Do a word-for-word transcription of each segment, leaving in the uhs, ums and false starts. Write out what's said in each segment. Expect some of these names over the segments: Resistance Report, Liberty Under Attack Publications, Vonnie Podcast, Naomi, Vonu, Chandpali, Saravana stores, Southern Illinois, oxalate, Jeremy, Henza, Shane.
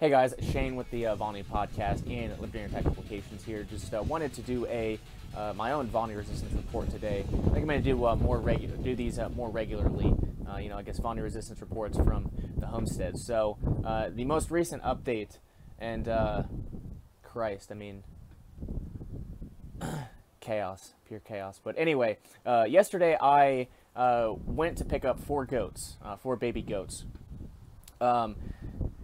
Hey guys, Shane with the uh, Vonnie Podcast and Liberty Under Attack Publications here. Just uh, wanted to do a uh, my own Vonnie resistance report today. I think I'm going to do uh, more regular, do these uh, more regularly. Uh, you know, I guess Vonnie resistance reports from the homestead. So uh, the most recent update, and uh, Christ, I mean, chaos, pure chaos. But anyway, uh, yesterday I uh, went to pick up four goats, uh, four baby goats. Um,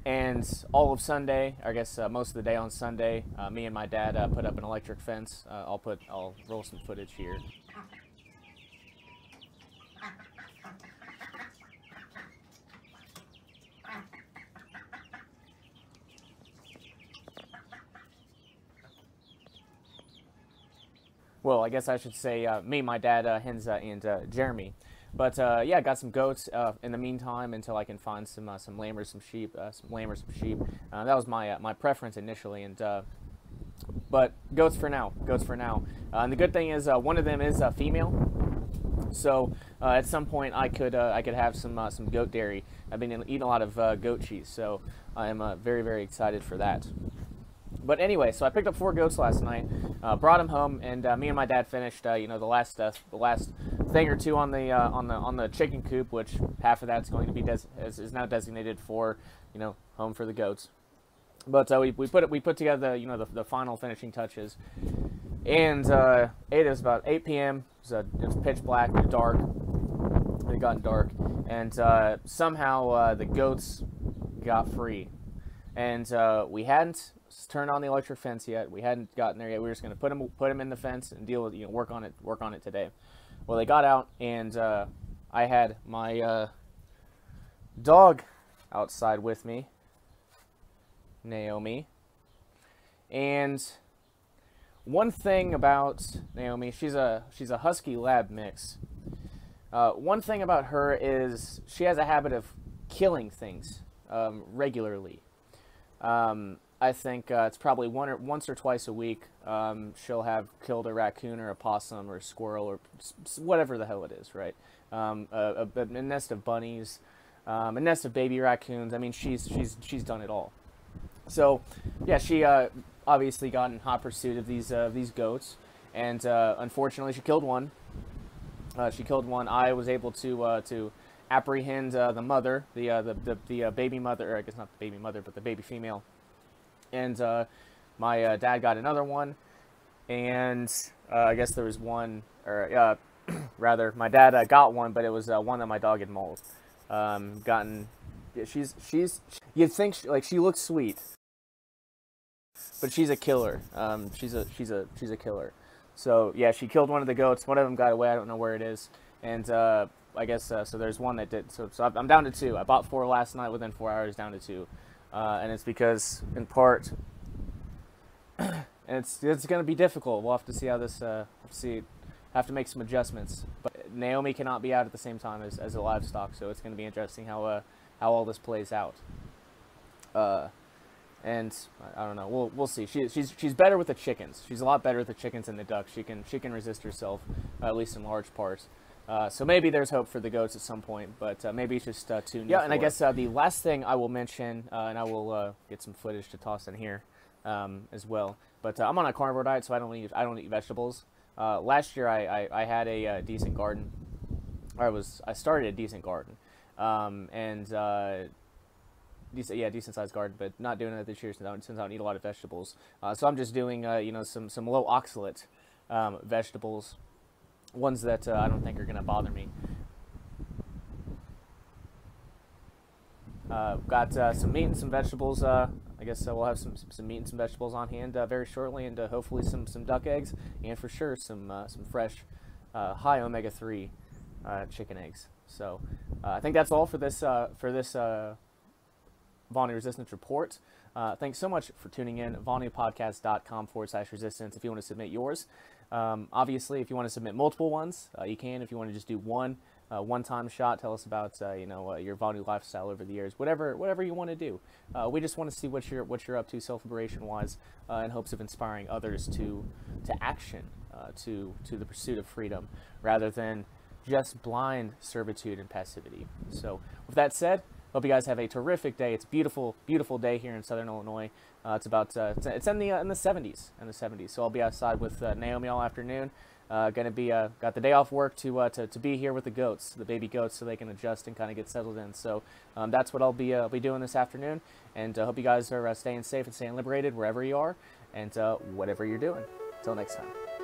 And all of Sunday, or I guess uh, most of the day on Sunday, uh, me and my dad uh, put up an electric fence. Uh, I'll put, I'll roll some footage here. Well, I guess I should say uh, me, my dad, uh, Henza, and uh, Jeremy. But uh, yeah, got some goats uh, in the meantime until I can find some uh, some lamb or some sheep, uh, some lamb or some sheep. Uh, that was my uh, my preference initially, and uh, but goats for now, goats for now. Uh, and the good thing is uh, one of them is a uh, female, so uh, at some point I could uh, I could have some uh, some goat dairy. I've been eating a lot of uh, goat cheese, so I am uh, very very excited for that. But anyway, so I picked up four goats last night, uh, brought them home, and uh, me and my dad finished, uh, you know, the last uh, the last thing or two on the uh, on the on the chicken coop, which half of that's going to be des is, is now designated for, you know, home for the goats. But uh, we we put it we put together the, you know the, the final finishing touches, and uh, it was about eight P M It was, uh, it was pitch black, dark. It got dark, and uh, somehow uh, the goats got free, and uh, we hadn't turned on the electric fence yet. We hadn't gotten there yet. We were just going to put them put them in the fence and deal with, you know, work on it work on it today. Well, they got out, and uh, I had my uh, dog outside with me, Naomi. And one thing about Naomi, she's a she's a husky lab mix. Uh, one thing about her is she has a habit of killing things um, regularly. Um, I think uh, it's probably one or, once or twice a week um, she'll have killed a raccoon or a possum or a squirrel or whatever the hell it is, right? Um, a, a, a nest of bunnies, um, a nest of baby raccoons. I mean, she's she's she's done it all. So, yeah, she uh, obviously got in hot pursuit of these uh, these goats, and uh, unfortunately, she killed one. Uh, she killed one. I was able to uh, to. apprehend uh, the mother, the uh, the the, the uh, baby mother, or I guess not the baby mother, but the baby female, and uh, my uh, dad got another one, and uh, I guess there was one, or uh, rather, my dad uh, got one, but it was uh, one that my dog had mauled. Um, gotten, she's she's you'd think she, like she looks sweet, but she's a killer. Um, she's a she's a she's a killer. So yeah, she killed one of the goats. One of them got away. I don't know where it is, and. Uh, I guess, uh, so there's one that did, so, so I'm down to two. I bought four last night, within four hours, down to two. Uh, and it's because, in part, and it's it's going to be difficult. We'll have to see how this, uh, see, have to make some adjustments. But Naomi cannot be out at the same time as, as the livestock, so it's going to be interesting how, uh, how all this plays out. Uh, and, I don't know, we'll, we'll see. She, she's, she's better with the chickens. She's a lot better with the chickens than the ducks. She can, she can resist herself, uh, at least in large parts. Uh, so maybe there's hope for the goats at some point, but uh, maybe it's just uh, too new. Yeah, and I guess uh, the last thing I will mention, uh, and I will uh, get some footage to toss in here um, as well. But uh, I'm on a carnivore diet, so I don't eat I don't eat vegetables. Uh, last year I, I, I had a uh, decent garden. I was I started a decent garden, um, and uh, decent yeah decent sized garden, but not doing it this year since I don't, since I don't eat a lot of vegetables. Uh, so I'm just doing uh, you know some some low oxalate um, vegetables. Ones that uh, I don't think are going to bother me. Uh, got uh, some meat and some vegetables. Uh, I guess uh, we'll have some, some some meat and some vegetables on hand uh, very shortly, and uh, hopefully some some duck eggs, and for sure some uh, some fresh, uh, high omega three uh, chicken eggs. So uh, I think that's all for this uh, for this uh, Vonnie Resistance Report. Uh, thanks so much for tuning in. vonnie podcast dot com forward slash resistance if you want to submit yours. Um, obviously, if you want to submit multiple ones, uh, you can. If you want to just do one, uh, one-time shot, tell us about uh, you know uh, your Vonu lifestyle over the years, whatever whatever you want to do. Uh, we just want to see what you're what you're up to self-liberation-wise, uh, in hopes of inspiring others to to action, uh, to to the pursuit of freedom, rather than just blind servitude and passivity. So, with that said. Hope you guys have a terrific day. It's a beautiful, beautiful day here in Southern Illinois. Uh, it's about uh, it's, it's in the uh, in the seventies, in the seventies. So I'll be outside with uh, Naomi all afternoon. Uh, gonna be uh, got the day off work to uh, to to be here with the goats, the baby goats, so they can adjust and kind of get settled in. So um, that's what I'll be uh, be doing this afternoon. And I uh, hope you guys are uh, staying safe and staying liberated wherever you are, and uh, whatever you're doing. Till next time.